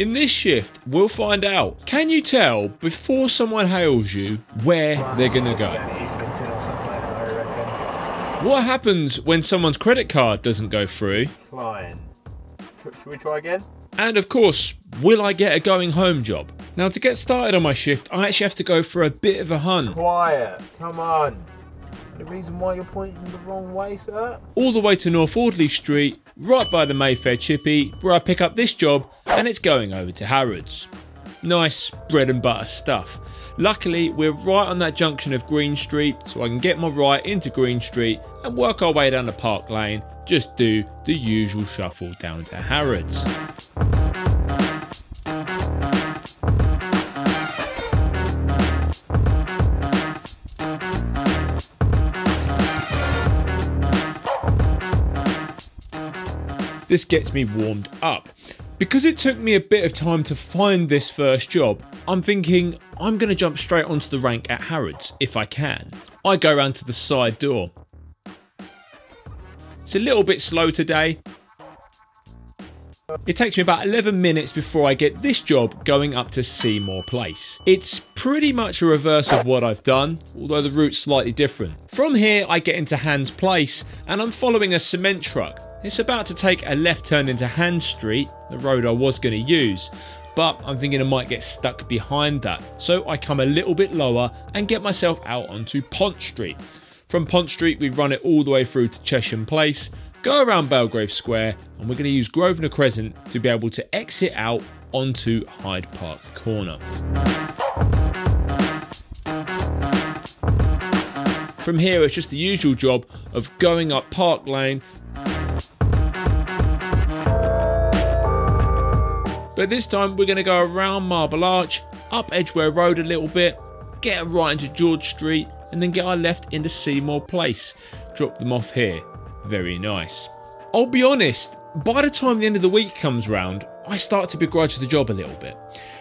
In this shift, we'll find out, can you tell before someone hails you where they're gonna go? What happens when someone's credit card doesn't go through? Flying. Should we try again? And of course, will I get a going home job? Now to get started on my shift, I actually have to go for a bit of a hunt. Quiet, come on. The reason why you're pointing the wrong way, sir? All the way to North Audley Street, right by the Mayfair Chippy, where I pick up this job and it's going over to Harrods. Nice bread and butter stuff. Luckily, we're right on that junction of Green Street, so I can get my right into Green Street and work our way down the Park Lane, just do the usual shuffle down to Harrods. This gets me warmed up. Because it took me a bit of time to find this first job, I'm thinking I'm gonna jump straight onto the rank at Harrods if I can. I go round to the side door. It's a little bit slow today. It takes me about 11 minutes before I get this job going up to Seymour Place. It's pretty much a reverse of what I've done, although the route's slightly different. From here, I get into Hans Place and I'm following a cement truck. It's about to take a left turn into Hans Street, the road I was going to use, but I'm thinking I might get stuck behind that. So I come a little bit lower and get myself out onto Pont Street. From Pont Street, we run it all the way through to Chesham Place, go around Belgrave Square, and we're going to use Grosvenor Crescent to be able to exit out onto Hyde Park Corner. From here, it's just the usual job of going up Park Lane, but this time we're going to go around Marble Arch, up Edgware Road a little bit, get a right into George Street, and then get our left into Seymour Place. Drop them off here. Very nice. I'll be honest, by the time the end of the week comes round, I start to begrudge the job a little bit.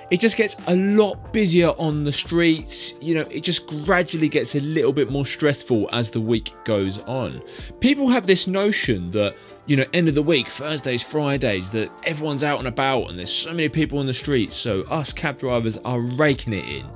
It just gets a lot busier on the streets, you know, it just gradually gets a little bit more stressful as the week goes on. People have this notion that, you know, end of the week, Thursdays, Fridays, that everyone's out and about and there's so many people on the streets, so us cab drivers are raking it in.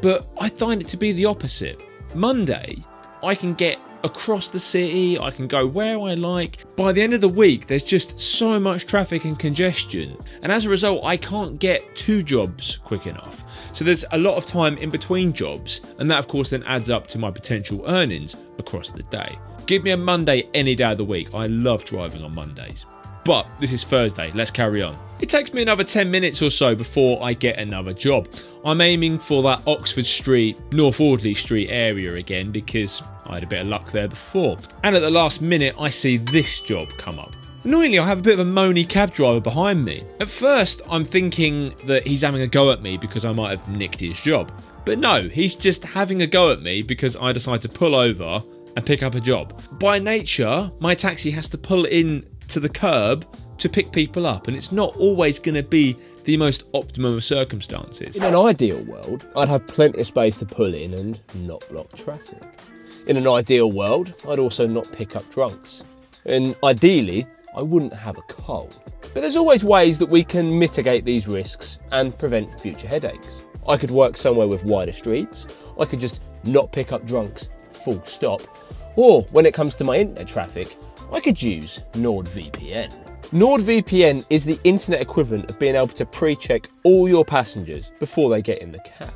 But I find it to be the opposite. Monday, I can get across the city, I can go where I like. By the end of the week, there's just so much traffic and congestion, and as a result, I can't get two jobs quick enough. So there's a lot of time in between jobs, and that of course then adds up to my potential earnings across the day. Give me a Monday any day of the week. I love driving on Mondays. But this is Thursday, let's carry on. It takes me another 10 minutes or so before I get another job. I'm aiming for that Oxford Street, North Audley Street area again because I had a bit of luck there before. And at the last minute, I see this job come up. Annoyingly, I have a bit of a moany cab driver behind me. At first, I'm thinking that he's having a go at me because I might have nicked his job. But no, he's just having a go at me because I decide to pull over and pick up a job. By nature, my taxi has to pull in to the curb to pick people up, and it's not always going to be the most optimum of circumstances. In an ideal world, I'd have plenty of space to pull in and not block traffic. In an ideal world, I'd also not pick up drunks. And ideally, I wouldn't have a cold. But there's always ways that we can mitigate these risks and prevent future headaches. I could work somewhere with wider streets, I could just not pick up drunks, full stop. Or when it comes to my internet traffic, I could use NordVPN. NordVPN is the internet equivalent of being able to pre-check all your passengers before they get in the cab.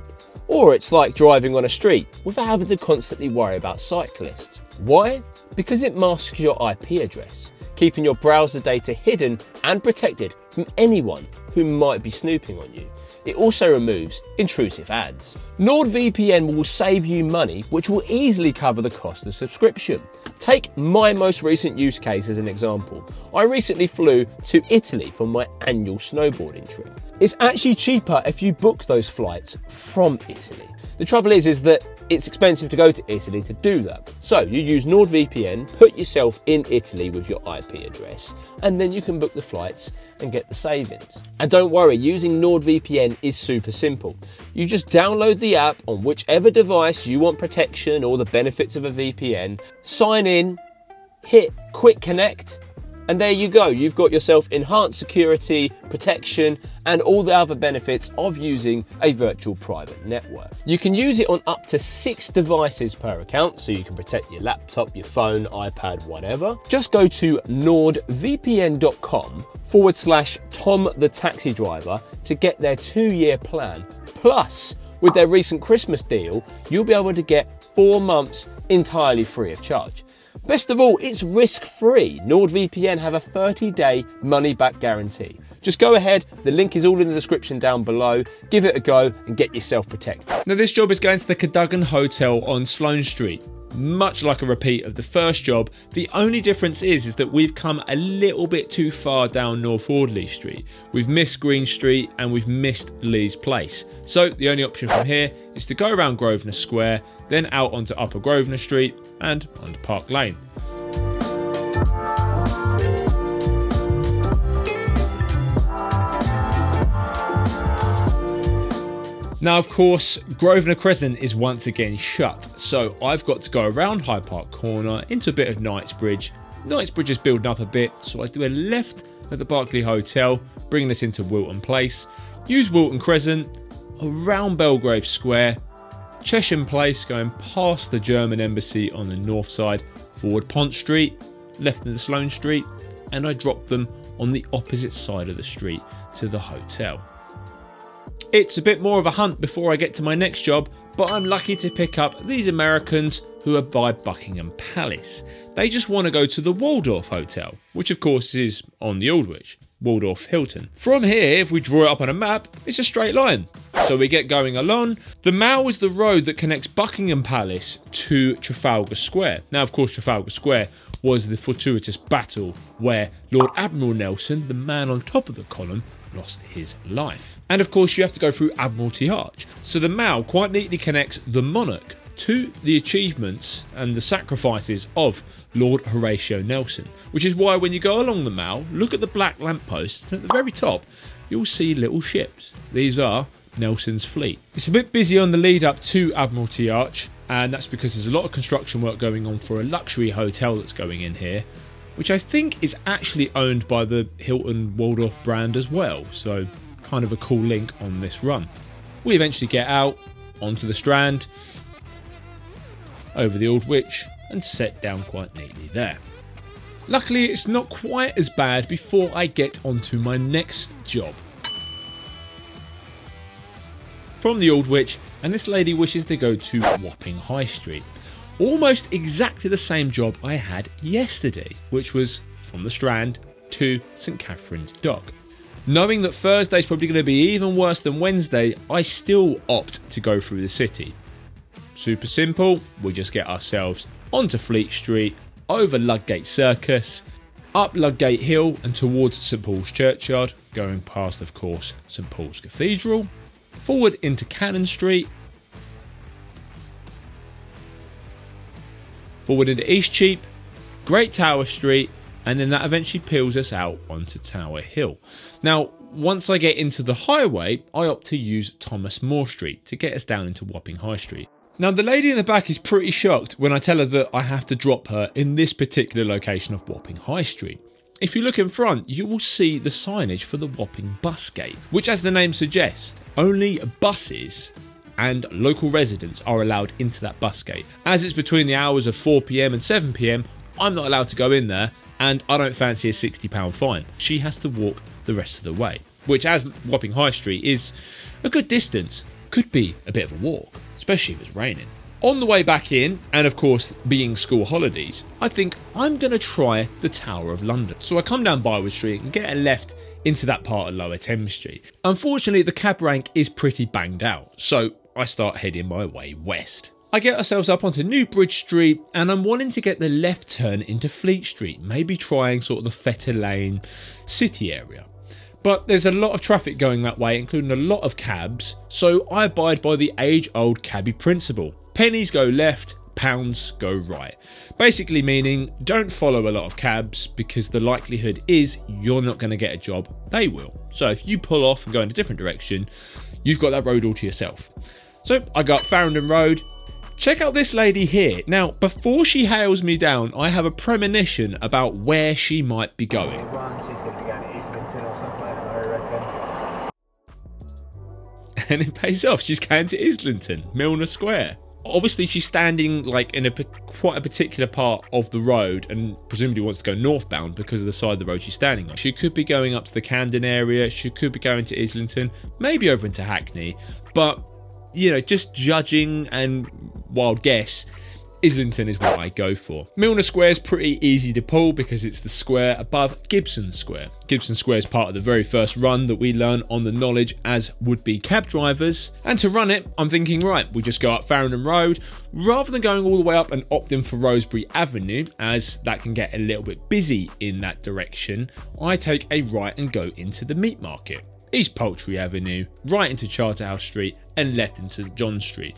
Or it's like driving on a street without having to constantly worry about cyclists. Why? Because it masks your IP address, keeping your browser data hidden and protected from anyone who might be snooping on you. It also removes intrusive ads. NordVPN will save you money, which will easily cover the cost of subscription. Take my most recent use case as an example. I recently flew to Italy for my annual snowboarding trip. It's actually cheaper if you book those flights from Italy. The trouble is that it's expensive to go to Italy to do that. So you use NordVPN, put yourself in Italy with your IP address, and then you can book the flights and get the savings. And don't worry, using NordVPN is super simple. You just download the app on whichever device you want protection or the benefits of a VPN, sign in, hit quick connect, And there you go, you've got yourself enhanced security, protection, and all the other benefits of using a virtual private network. You can use it on up to 6 devices per account, so you can protect your laptop, your phone, iPad, whatever. Just go to nordvpn.com/TomTheTaxiDriver to get their 2-year plan. Plus, with their recent Christmas deal, you'll be able to get 4 months entirely free of charge. Best of all, it's risk-free. NordVPN have a 30-day money-back guarantee. Just go ahead, the link is all in the description down below. Give it a go and get yourself protected. Now this job is going to the Cadogan Hotel on Sloane Street. Much like a repeat of the first job, the only difference is that we've come a little bit too far down North Audley Street. We've missed Green Street and we've missed Lee's Place. So the only option from here is to go around Grosvenor Square, then out onto Upper Grosvenor Street and onto Park Lane. Now, of course, Grosvenor Crescent is once again shut, so I've got to go around Hyde Park Corner into a bit of Knightsbridge. Knightsbridge is building up a bit, so I do a left at the Berkeley Hotel, bringing us into Wilton Place, use Wilton Crescent, around Belgrave Square, Chesham Place, going past the German Embassy on the north side, forward Pont Street, left into Sloane Street, and I drop them on the opposite side of the street to the hotel. It's a bit more of a hunt before I get to my next job, but I'm lucky to pick up these Americans who are by Buckingham Palace. They just want to go to the Waldorf Hotel, which of course is on the Aldwych, Waldorf Hilton. From here, if we draw it up on a map, it's a straight line. So we get going along. The Mall is the road that connects Buckingham Palace to Trafalgar Square. Now, of course, Trafalgar Square was the fortuitous battle where Lord Admiral Nelson, the man on top of the column, lost his life. And of course you have to go through Admiralty Arch. So the Mall quite neatly connects the monarch to the achievements and the sacrifices of Lord Horatio Nelson, which is why when you go along the Mall, look at the black lampposts, and at the very top you'll see little ships. These are Nelson's fleet. It's a bit busy on the lead up to Admiralty Arch, and that's because there's a lot of construction work going on for a luxury hotel that's going in here, which I think is actually owned by the Hilton Waldorf brand as well, so kind of a cool link on this run. We eventually get out onto the Strand, over the Aldwych, and set down quite neatly there. Luckily it's not quite as bad before I get onto my next job. From the Aldwych, and this lady wishes to go to Wapping High Street. Almost exactly the same job I had yesterday, which was from the Strand to St Catherine's Dock. Knowing that Thursday's probably going to be even worse than Wednesday, I still opt to go through the city. Super simple, we just get ourselves onto Fleet Street, over Ludgate Circus, up Ludgate Hill and towards St Paul's Churchyard, going past of course St Paul's Cathedral, forward into Cannon Street, forward into Eastcheap, Great Tower Street, and then that eventually peels us out onto Tower Hill. Now, once I get into the highway, I opt to use Thomas More Street to get us down into Wapping High Street. Now, the lady in the back is pretty shocked when I tell her that I have to drop her in this particular location of Wapping High Street. If you look in front, you will see the signage for the Wapping Bus Gate, which, as the name suggests, only buses and local residents are allowed into that bus gate. As it's between the hours of 4 PM and 7 PM, I'm not allowed to go in there, and I don't fancy a £60 fine. She has to walk the rest of the way, which as Wapping High Street is a good distance, could be a bit of a walk, especially if it's raining. On the way back in, and of course being school holidays, I think I'm gonna try the Tower of London. So I come down Byward Street and get a left into that part of Lower Thames Street. Unfortunately, the cab rank is pretty banged out, so I start heading my way west. I get ourselves up onto New Bridge Street and I'm wanting to get the left turn into Fleet Street, maybe trying sort of the Fetter Lane city area. But there's a lot of traffic going that way, including a lot of cabs, so I abide by the age-old cabbie principle. Pennies go left, pounds go right. Basically meaning don't follow a lot of cabs because the likelihood is you're not going to get a job, they will. So if you pull off and go in a different direction, you've got that road all to yourself. So I go up Farringdon Road, Check out this lady here. Now, before she hails me down, I have a premonition about where she might be going. She's going to go to Islington or somewhere, I reckon. And it pays off. She's going to Islington, Milner Square. Obviously, she's standing like in quite a particular part of the road and presumably wants to go northbound because of the side of the road she's standing on. She could be going up to the Camden area. She could be going to Islington, maybe over into Hackney. But, you know, just judging and wild guess, Islington is what I go for. Milner Square is pretty easy to pull because it's the square above Gibson Square. Gibson Square is part of the very first run that we learn on the knowledge as would-be cab drivers. And to run it, I'm thinking, right, we just go up Farringdon Road rather than going all the way up and opting for Rosebery Avenue, as that can get a little bit busy in that direction. I take a right and go into the meat market, East Poultry Avenue, right into Charterhouse Street and left into St John Street.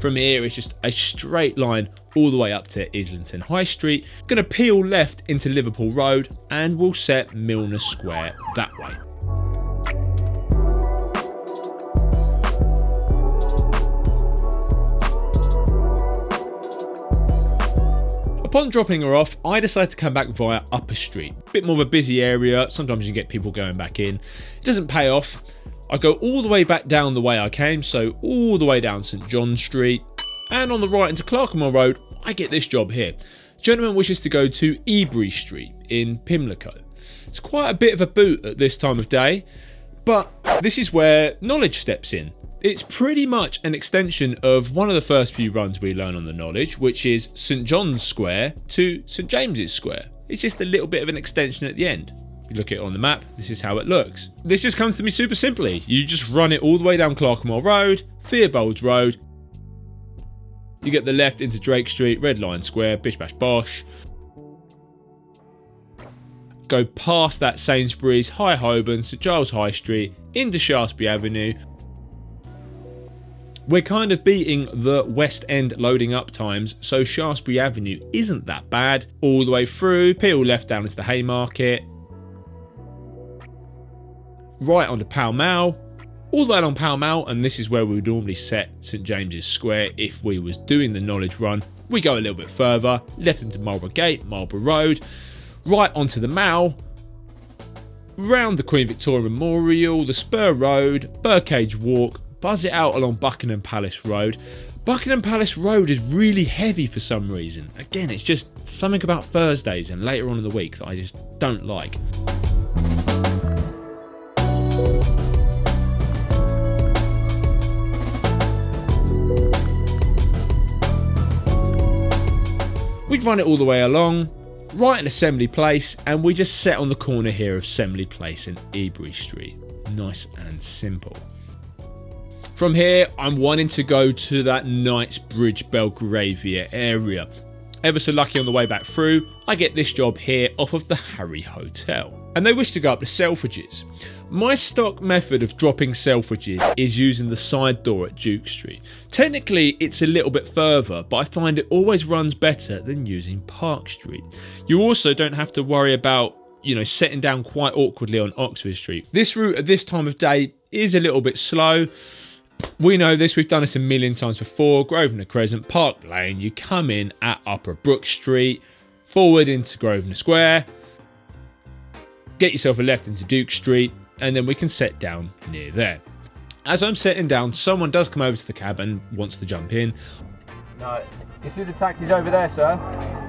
From here, it's just a straight line all the way up to Islington High Street. Gonna peel left into Liverpool Road and we'll set Milner Square that way. Upon dropping her off, I decide to come back via Upper Street. A bit more of a busy area, sometimes you get people going back in. It doesn't pay off. I go all the way back down the way I came, so all the way down St John Street, and on the right into Clerkenwell Road, I get this job here. The gentleman wishes to go to Ebury Street in Pimlico. It's quite a bit of a boot at this time of day, but this is where knowledge steps in. It's pretty much an extension of one of the first few runs we learn on the knowledge, which is St John's Square to St James's Square. It's just a little bit of an extension at the end. You look at it on the map, this is how it looks. This just comes to me super simply. You just run it all the way down Clerkenwell Road, Theobald's Road. You get the left into Drake Street, Red Lion Square, Bish Bash Bosh. Go past that Sainsbury's, High Holborn, St Giles High Street, into Shaftesbury Avenue. We're kind of beating the West End loading up times, so Shaftesbury Avenue isn't that bad. All the way through, peel left down into the Haymarket. Right onto Pall Mall, all the way along Pall Mall, and this is where we would normally set St James's Square if we was doing the knowledge run. We go a little bit further, left into Marlborough Gate, Marlborough Road, right onto the Mall, round the Queen Victoria Memorial, the Spur Road, Birdcage Walk, buzz it out along Buckingham Palace Road. Buckingham Palace Road is really heavy for some reason. Again, it's just something about Thursdays and later on in the week that I just don't like. We'd run it all the way along, right at Assembly Place, and we just set on the corner here of Assembly Place and Ebury Street. Nice and simple. From here, I'm wanting to go to that Knightsbridge, Belgravia area. Ever so lucky on the way back through, I get this job here off of the Harry Hotel. And they wish to go up to Selfridges. My stock method of dropping Selfridges is using the side door at Duke Street. Technically, it's a little bit further, but I find it always runs better than using Park Street. You also don't have to worry about, you know, setting down quite awkwardly on Oxford Street. This route at this time of day is a little bit slow. We know this, we've done this a million times before. Grosvenor Crescent, Park Lane, you come in at Upper Brook Street, forward into Grosvenor Square, get yourself a left into Duke Street, and then we can set down near there. As I'm setting down, someone does come over to the cab and wants to jump in. No, you see the taxis over there, sir?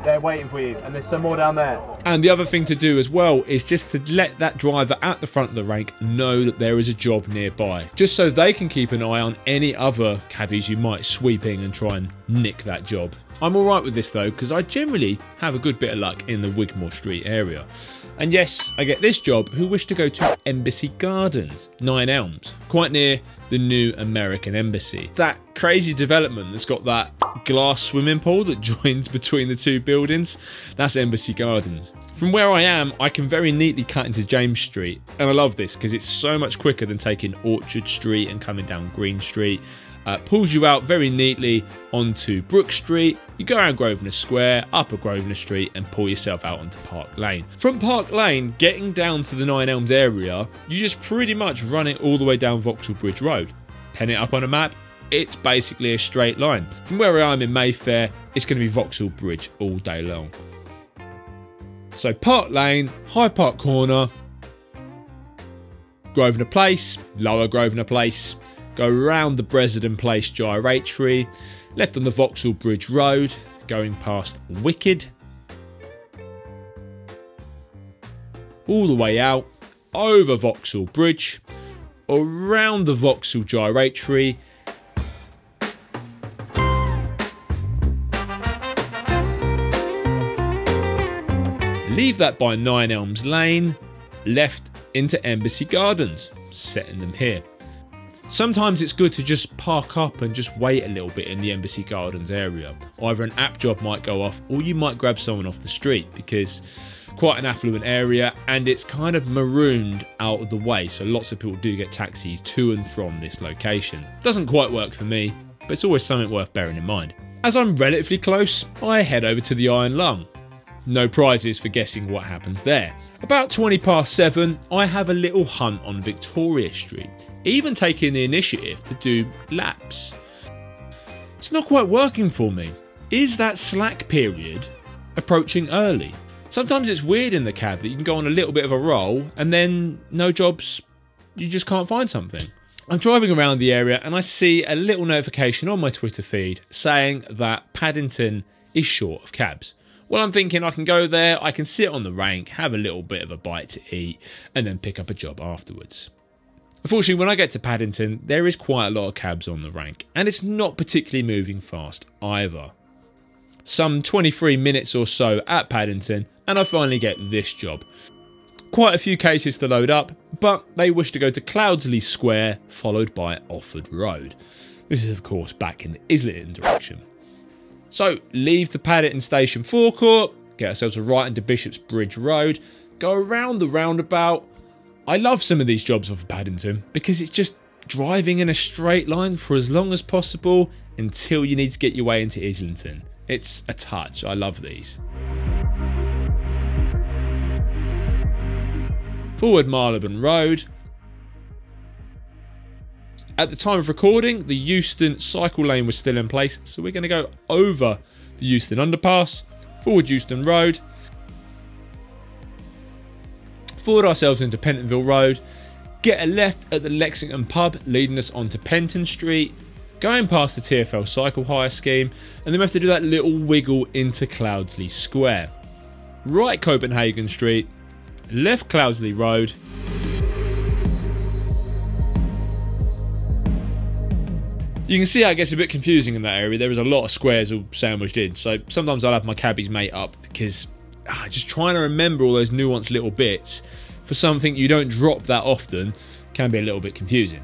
They're waiting for you, and there's some more down there. And the other thing to do as well is just to let that driver at the front of the rank know that there is a job nearby, just so they can keep an eye on any other cabbies you might sweeping and try and nick that job. I'm all right with this though, because I generally have a good bit of luck in the Wigmore Street area. And yes, I get this job, who wish to go to Embassy Gardens, Nine Elms, quite near the new American Embassy. That crazy development that's got that glass swimming pool that joins between the two buildings, that's Embassy Gardens. From where I am, I can very neatly cut into James Street, and I love this because it's so much quicker than taking Orchard Street and coming down Green Street. Pulls you out very neatly onto Brook Street, you go around Grosvenor Square, up at Grosvenor Street and pull yourself out onto Park Lane. From Park Lane, getting down to the Nine Elms area, you just pretty much run it all the way down Vauxhall Bridge Road. Pen it up on a map, it's basically a straight line. From where I am in Mayfair, it's going to be Vauxhall Bridge all day long. So Park Lane, High Park Corner, Grosvenor Place, Lower Grosvenor Place, go round the Bressenden Place gyratory, left on the Vauxhall Bridge Road, going past Wicked, all the way out, over Vauxhall Bridge, around the Vauxhall gyratory, leave that by Nine Elms Lane, left into Embassy Gardens, setting them here. Sometimes it's good to just park up and just wait a little bit in the Embassy Gardens area. Either an app job might go off or you might grab someone off the street, because quite an affluent area and it's kind of marooned out of the way, so lots of people do get taxis to and from this location. Doesn't quite work for me, but it's always something worth bearing in mind. As I'm relatively close, I head over to the Iron Lung. No prizes for guessing what happens there. About 7:20, I have a little hunt on Victoria Street, even taking the initiative to do laps. It's not quite working for me. Is that slack period approaching early? Sometimes it's weird in the cab that you can go on a little bit of a roll and then no jobs, you just can't find something. I'm driving around the area and I see a little notification on my Twitter feed saying that Paddington is short of cabs. Well, I'm thinking I can go there, I can sit on the rank, have a little bit of a bite to eat, and then pick up a job afterwards. Unfortunately, when I get to Paddington, there is quite a lot of cabs on the rank, and it's not particularly moving fast either. Some 23 minutes or so at Paddington, and I finally get this job. Quite a few cases to load up, but they wish to go to Cloudesley Square, followed by Offord Road. This is, of course, back in the Islington direction. So leave the Paddington Station forecourt, get ourselves a right into Bishop's Bridge Road, go around the roundabout. I love some of these jobs off of Paddington because it's just driving in a straight line for as long as possible until you need to get your way into Islington. It's a touch, I love these. Forward Marylebone Road. At the time of recording, the Euston cycle lane was still in place, so we're going to go over the Euston underpass, forward Euston Road, forward ourselves into Pentonville Road, get a left at the Lexington pub leading us onto Penton Street, going past the TfL cycle hire scheme, and then we have to do that little wiggle into Cloudesley Square. Right Copenhagen Street, left Cloudesley Road, you can see how it gets a bit confusing in that area. There is a lot of squares all sandwiched in, so sometimes I'll have my cabbies mate up because just trying to remember all those nuanced little bits for something you don't drop that often can be a little bit confusing.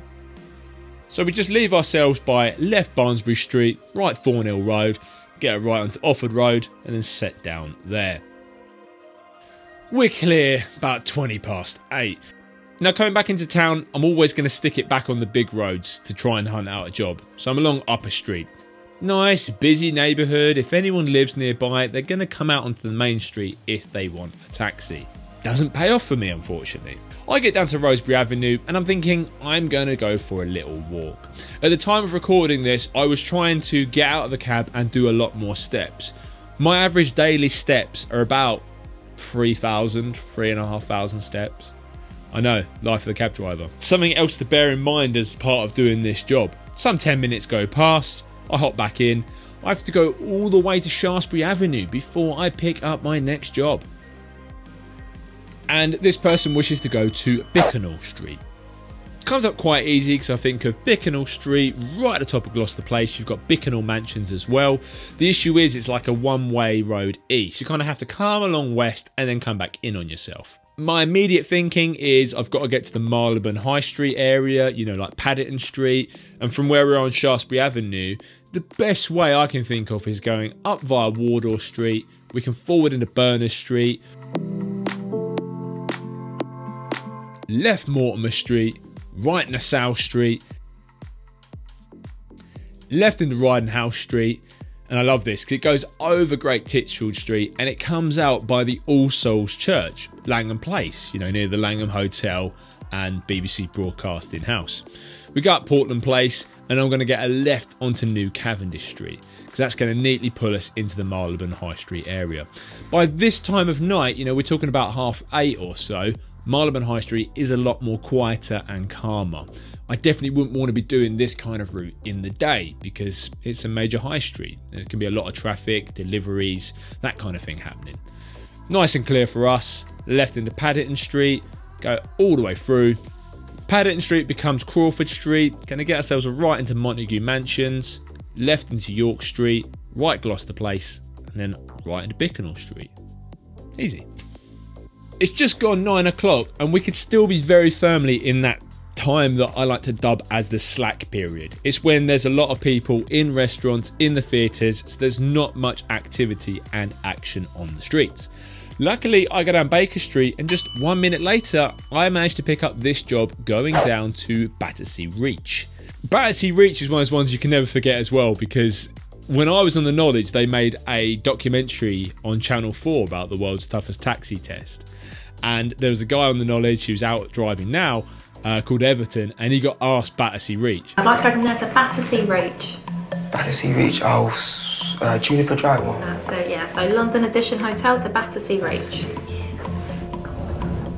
So we just leave ourselves by left Barnsbury Street, right Thornhill Road, get right onto Offord Road and then set down there. We're clear about 8:20. Now coming back into town, I'm always going to stick it back on the big roads to try and hunt out a job. So I'm along Upper Street. Nice, busy neighbourhood. If anyone lives nearby, they're going to come out onto the main street if they want a taxi. Doesn't pay off for me, unfortunately. I get down to Rosebery Avenue and I'm thinking I'm going to go for a little walk. At the time of recording this, I was trying to get out of the cab and do a lot more steps. My average daily steps are about 3,000, 3,500 steps. I know, life of the cab driver. Something else to bear in mind as part of doing this job. Some 10 minutes go past, I hop back in. I have to go all the way to Shaftesbury Avenue before I pick up my next job. And this person wishes to go to Bickenhall Street. Comes up quite easy because I think of Bickenhall Street right at the top of Gloucester Place. You've got Bickenhall Mansions as well. The issue is it's like a one-way road east. You kind of have to come along west and then come back in on yourself. My immediate thinking is I've got to get to the Marylebone High Street area, you know, like Paddington Street. And from where we're on Shaftesbury Avenue, the best way I can think of is going up via Wardour Street. We can forward into Berners Street, left Mortimer Street, right Nassau Street, left into Ridenhouse Street. And I love this because it goes over Great Titchfield Street and it comes out by the All Souls Church, Langham Place, you know, near the Langham Hotel and BBC Broadcasting House. We got Portland Place, and I'm going to get a left onto New Cavendish Street, because that's going to neatly pull us into the Marylebone High Street area. By this time of night, you know, we're talking about 8:30 or so, Marylebone High Street is a lot more quieter and calmer. I definitely wouldn't want to be doing this kind of route in the day, because it's a major high street. There can be a lot of traffic, deliveries, that kind of thing happening. Nice and clear for us, left into Paddington Street, go all the way through. Paddington Street becomes Crawford Street, going to get ourselves a right into Montague Mansions, left into York Street, right Gloucester Place, and then right into Bickenhall Street. Easy. It's just gone 9 o'clock, and we could still be very firmly in that time that I like to dub as the slack period. It's when there's a lot of people in restaurants, in the theatres, so there's not much activity and action on the streets. Luckily, I go down Baker Street, and just 1 minute later, I managed to pick up this job going down to Battersea Reach. Battersea Reach is one of those ones you can never forget as well, because when I was on The Knowledge, they made a documentary on Channel 4 about the world's toughest taxi test. And there was a guy on The Knowledge who's out driving now, called Everton, and he got asked Battersea Reach. I'd like to go from there to Battersea Reach. Battersea Reach, oh, Juniper Drive one. That's it, yeah, so London Edition Hotel to Battersea Reach.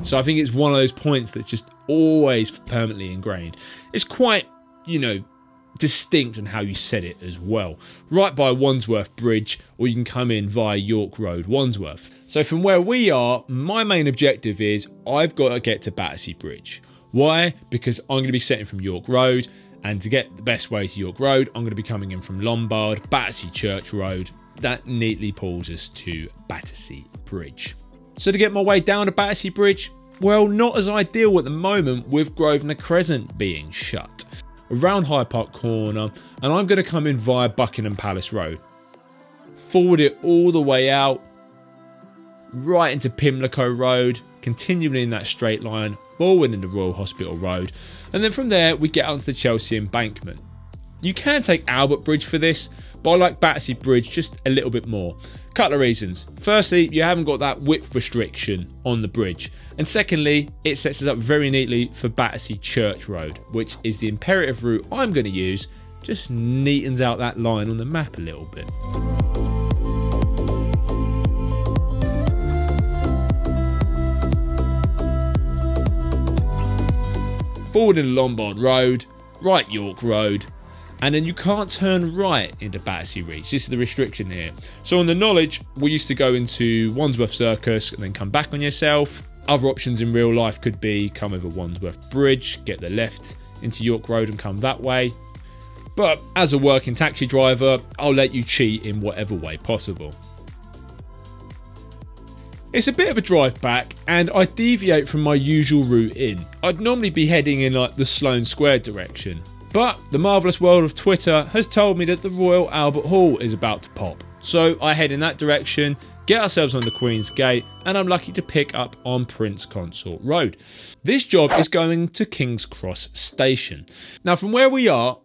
So I think it's one of those points that's just always permanently ingrained. It's quite, you know, distinct in how you said it as well. Right by Wandsworth Bridge, or you can come in via York Road, Wandsworth. So from where we are, my main objective is I've got to get to Battersea Bridge. Why? Because I'm going to be setting from York Road, and to get the best way to York Road, I'm going to be coming in from Lombard, Battersea Church Road. That neatly pulls us to Battersea Bridge. So to get my way down to Battersea Bridge, well, not as ideal at the moment with Grosvenor Crescent being shut. Around Hyde Park Corner, and I'm going to come in via Buckingham Palace Road. Forward it all the way out, right into Pimlico Road, continuing in that straight line, forward into Royal Hospital Road, and then from there we get onto the Chelsea Embankment. You can take Albert Bridge for this, but I like Battersea Bridge just a little bit more. A couple of reasons. Firstly, you haven't got that width restriction on the bridge. And secondly, it sets us up very neatly for Battersea Church Road, which is the imperative route I'm going to use, just neatens out that line on the map a little bit. Forward in Lombard Road, right York Road, and then you can't turn right into Battersea Reach. This is the restriction here. So on The Knowledge, we used to go into Wandsworth Circus and then come back on yourself. Other options in real life could be come over Wandsworth Bridge, get the left into York Road and come that way. But as a working taxi driver, I'll let you cheat in whatever way possible. It's a bit of a drive back, and I deviate from my usual route in. I'd normally be heading in like the Sloane Square direction, but the marvellous world of Twitter has told me that the Royal Albert Hall is about to pop. So I head in that direction, get ourselves on the Queen's Gate, and I'm lucky to pick up on Prince Consort Road. This job is going to King's Cross Station. Now from where we are,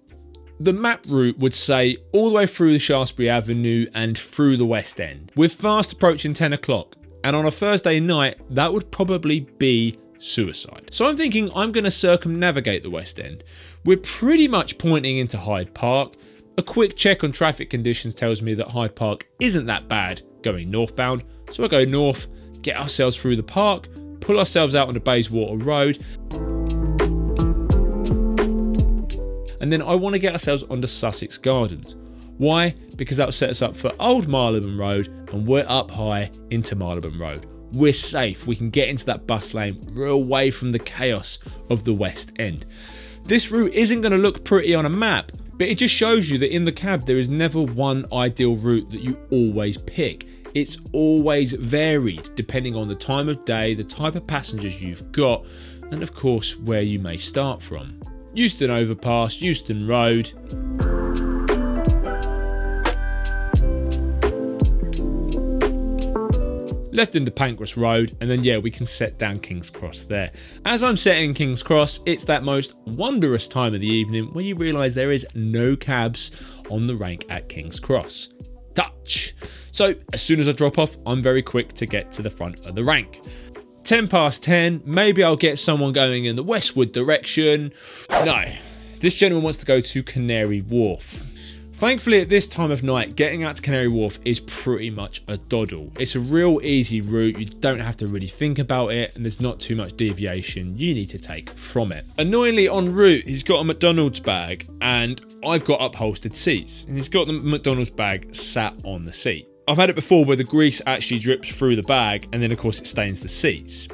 the map route would say all the way through Shaftesbury Avenue and through the West End. We're fast approaching 10 o'clock, and on a Thursday night, that would probably be suicide. So I'm thinking I'm going to circumnavigate the West End. We're pretty much pointing into Hyde Park. A quick check on traffic conditions tells me that Hyde Park isn't that bad going northbound. So I go north, get ourselves through the park, pull ourselves out onto Bayswater Road. And then I want to get ourselves onto Sussex Gardens. Why? Because that will set us up for Old Marylebone Road, and we're up high into Marylebone Road. We're safe, we can get into that bus lane, we're away from the chaos of the West End. This route isn't going to look pretty on a map, but it just shows you that in the cab there is never one ideal route that you always pick. It's always varied depending on the time of day, the type of passengers you've got, and of course where you may start from. Euston Overpass, Euston Road. Left into Pancras Road, and then yeah, we can set down King's Cross there. As I'm setting King's Cross, it's that most wondrous time of the evening when you realise there is no cabs on the rank at King's Cross. Touch! So as soon as I drop off, I'm very quick to get to the front of the rank. 10 past 10, maybe I'll get someone going in the westward direction. No, This gentleman wants to go to Canary Wharf. Thankfully, at this time of night, getting out to Canary Wharf is pretty much a doddle. It's a real easy route, you don't have to really think about it, and there's not too much deviation you need to take from it. Annoyingly, en route, he's got a McDonald's bag, and I've got upholstered seats, and he's got the McDonald's bag sat on the seat. I've had it before where the grease actually drips through the bag, and then of course it stains the seats.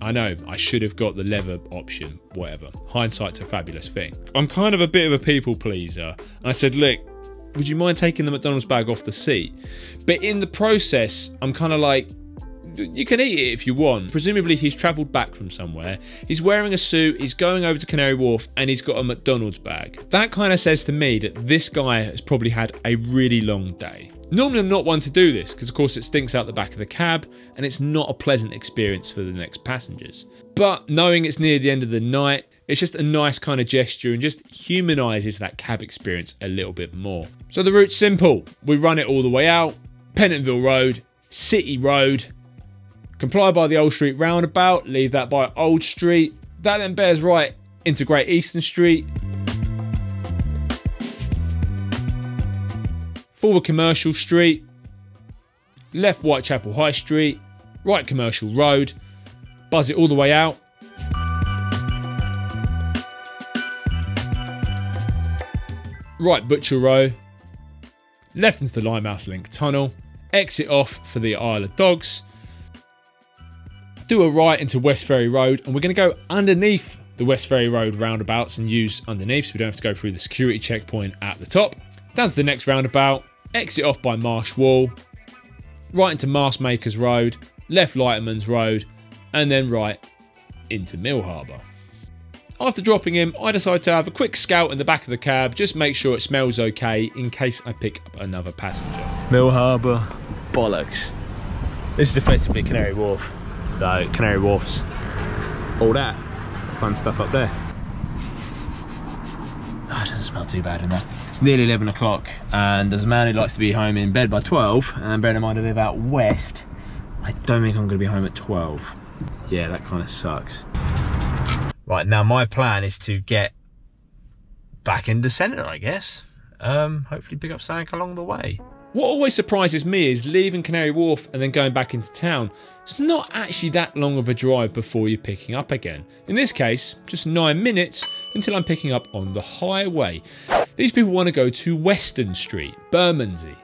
I know, I should have got the leather option, whatever. Hindsight's a fabulous thing. I'm kind of a bit of a people pleaser, and I said, look, would you mind taking the McDonald's bag off the seat? But in the process, I'm kind of like, you can eat it if you want. Presumably he's traveled back from somewhere. He's wearing a suit, he's going over to Canary Wharf, and he's got a McDonald's bag. That kind of says to me that this guy has probably had a really long day. Normally I'm not one to do this, because of course it stinks out the back of the cab, and it's not a pleasant experience for the next passengers. But knowing it's near the end of the night, it's just a nice kind of gesture and just humanises that cab experience a little bit more. So the route's simple. We run it all the way out, Pentonville Road, City Road, comply by the Old Street roundabout, leave that by Old Street. That then bears right into Great Eastern Street. Forward Commercial Street, left Whitechapel High Street, right Commercial Road, buzz it all the way out. Right Butcher Row, left into the Limehouse Link Tunnel, exit off for the Isle of Dogs, do a right into West Ferry Road, and we're going to go underneath the West Ferry Road roundabouts and use underneath so we don't have to go through the security checkpoint at the top. Down to the next roundabout, exit off by Marsh Wall, right into Maskmakers Road, left Lighterman's Road, and then right into Mill Harbour. After dropping him, I decide to have a quick scout in the back of the cab, just make sure it smells okay in case I pick up another passenger. Mill Harbour, bollocks. This is effectively Canary Wharf. So Canary Wharf's all that fun stuff up there. Oh, it doesn't smell too bad in there. It's nearly 11 o'clock and as a man who likes to be home in bed by 12, and bearing in mind I live out west, I don't think I'm gonna be home at 12. Yeah, that kind of sucks. Right, now my plan is to get back into centre, I guess. Hopefully pick up something along the way. What always surprises me is leaving Canary Wharf and then going back into town. It's not actually that long of a drive before you're picking up again. In this case, just 9 minutes until I'm picking up on the highway. These people want to go to Western Street, Bermondsey.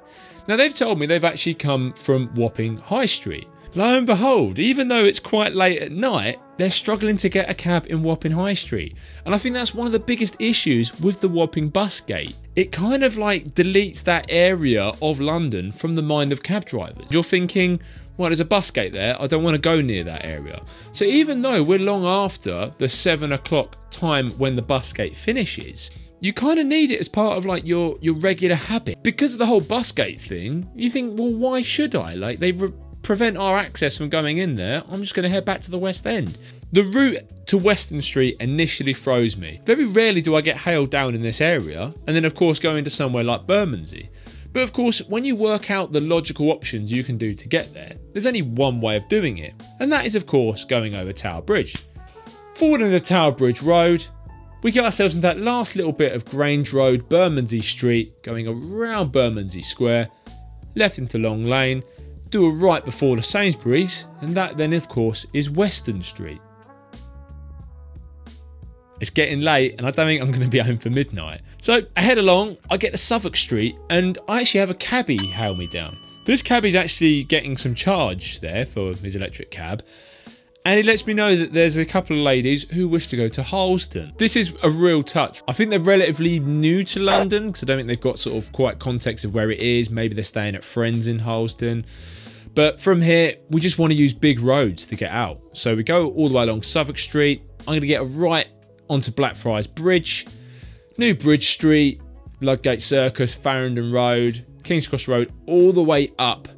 Now they've told me they've actually come from Wapping High Street. Lo and behold, even though it's quite late at night, they're struggling to get a cab in Wapping High Street. And I think that's one of the biggest issues with the Wapping bus gate. It kind of like deletes that area of London from the mind of cab drivers. You're thinking, well, there's a bus gate there, I don't want to go near that area. So even though we're long after the 7 o'clock time when the bus gate finishes, you kind of need it as part of like your regular habit. Because of the whole bus gate thing, you think, well, why should I? Like they prevent our access from going in there, I'm just going to head back to the West End. The route to Western Street initially throws me. Very rarely do I get hailed down in this area, and then of course go into somewhere like Bermondsey. But of course, when you work out the logical options you can do to get there, there's only one way of doing it, and that is of course going over Tower Bridge. Forward into Tower Bridge Road, we get ourselves into that last little bit of Grange Road, Bermondsey Street, going around Bermondsey Square, left into Long Lane, do a right before the Sainsbury's, and that then of course is Western Street. It's getting late and I don't think I'm going to be home for midnight. So I head along, I get to Suffolk Street and I actually have a cabbie hail me down. This cabbie's actually getting some charge there for his electric cab, and he lets me know that there's a couple of ladies who wish to go to Harleston. This is a real touch. I think they're relatively new to London because I don't think they've got sort of quite context of where it is. Maybe they're staying at friends in Harleston. But from here, we just want to use big roads to get out. So we go all the way along Suffolk Street. I'm going to get a right onto Blackfriars Bridge, New Bridge Street, Ludgate Circus, Farringdon Road, King's Cross Road, all the way up,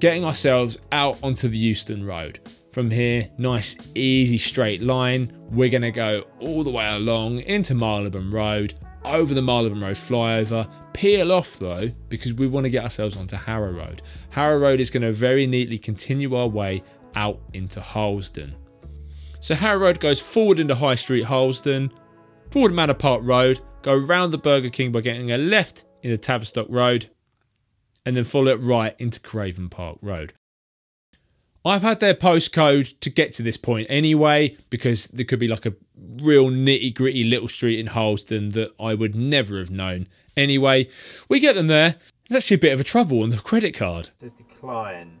getting ourselves out onto the Euston Road. From here, nice easy straight line, we're going to go all the way along into Marylebone Road, over the Marylebone Road flyover, peel off though because we want to get ourselves onto Harrow Road. Harrow Road is going to very neatly continue our way out into Harlesden. So Harrow Road goes forward into High Street Harlesden, forward Manor Park Road, go round the Burger King by getting a left into Tavistock Road, and then follow it right into Craven Park Road. I've had their postcode to get to this point anyway, because there could be like a real nitty gritty little street in Harlesden that I would never have known. Anyway, we get them there. There's actually a bit of a trouble on the credit card. It says decline.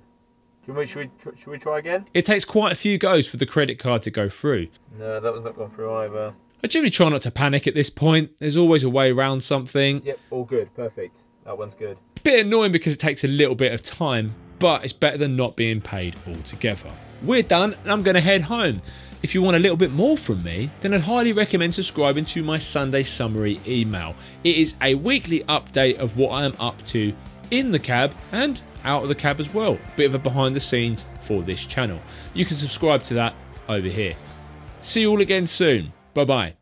Should we try again? It takes quite a few goes for the credit card to go through. No, that one's not gone through either. I generally try not to panic at this point. There's always a way around something. Yep, all good, perfect. That one's good. Bit annoying because it takes a little bit of time, but it's better than not being paid altogether. We're done and I'm going to head home. If you want a little bit more from me, then I'd highly recommend subscribing to my Sunday summary email. It is a weekly update of what I am up to in the cab and out of the cab as well. Bit of a behind the scenes for this channel. You can subscribe to that over here. See you all again soon. Bye bye.